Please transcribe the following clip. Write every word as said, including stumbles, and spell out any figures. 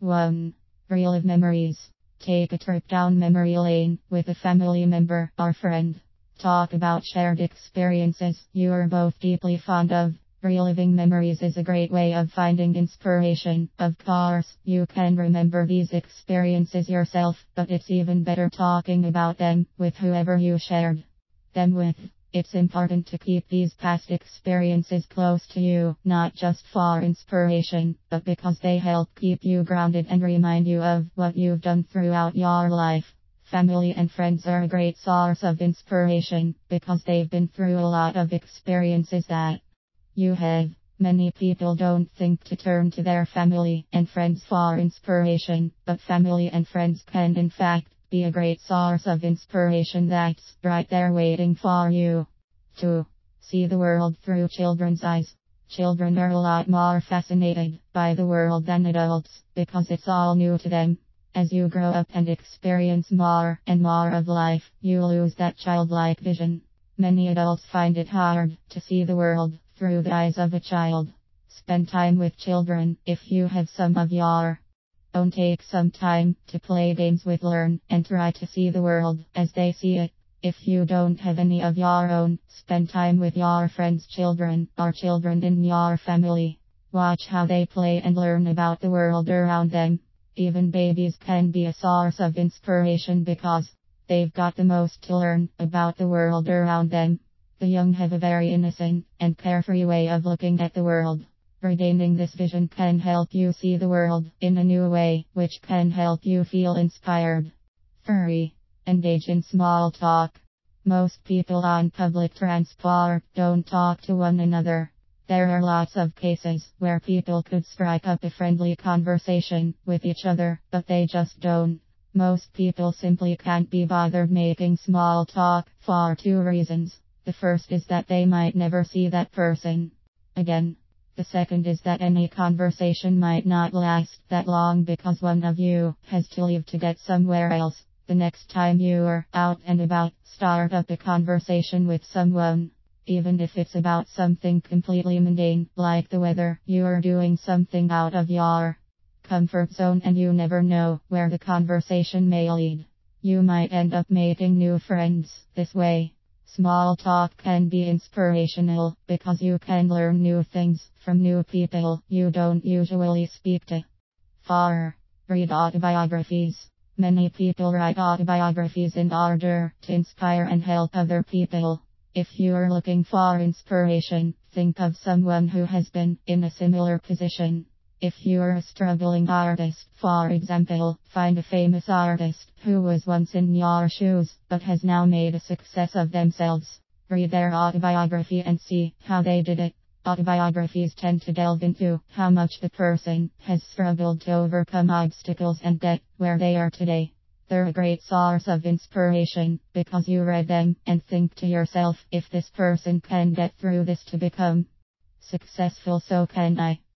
one. Reel of memories. Take a trip down memory lane with a family member or friend. Talk about shared experiences you are both deeply fond of. Reliving memories is a great way of finding inspiration. Of course, you can remember these experiences yourself, but it's even better talking about them with whoever you shared them with. It's important to keep these past experiences close to you, not just for inspiration, but because they help keep you grounded and remind you of what you've done throughout your life. Family and friends are a great source of inspiration because they've been through a lot of experiences that you have. Many people don't think to turn to their family and friends for inspiration, but family and friends can in fact be a great source of inspiration that's right there waiting for you. two. See the world through children's eyes. Children are a lot more fascinated by the world than adults because it's all new to them. As you grow up and experience more and more of life, you lose that childlike vision. Many adults find it hard to see the world through the eyes of a child. Spend time with children if you have some of your own. Take some time to play games with, learn, and try to see the world as they see it. If you don't have any of your own, spend time with your friends' children or children in your family. Watch how they play and learn about the world around them. Even babies can be a source of inspiration because they've got the most to learn about the world around them. The young have a very innocent and carefree way of looking at the world. Regaining this vision can help you see the world in a new way, which can help you feel inspired. three. Engage in small talk. Most people on public transport don't talk to one another. There are lots of cases where people could strike up a friendly conversation with each other, but they just don't. Most people simply can't be bothered making small talk for two reasons. The first is that they might never see that person again. The second is that any conversation might not last that long because one of you has to leave to get somewhere else. The next time you are out and about, start up a conversation with someone. Even if it's about something completely mundane, like the weather, you are doing something out of your comfort zone and you never know where the conversation may lead. You might end up making new friends this way. Small talk can be inspirational because you can learn new things from new people you don't usually speak to. four. Read autobiographies. Many people write autobiographies in order to inspire and help other people. If you are looking for inspiration, think of someone who has been in a similar position. If you are a struggling artist, for example, find a famous artist who was once in your shoes, but has now made a success of themselves. Read their autobiography and see how they did it. Autobiographies tend to delve into how much the person has struggled to overcome obstacles and get where they are today. They're a great source of inspiration because you read them and think to yourself, if this person can get through this to become successful, so can I.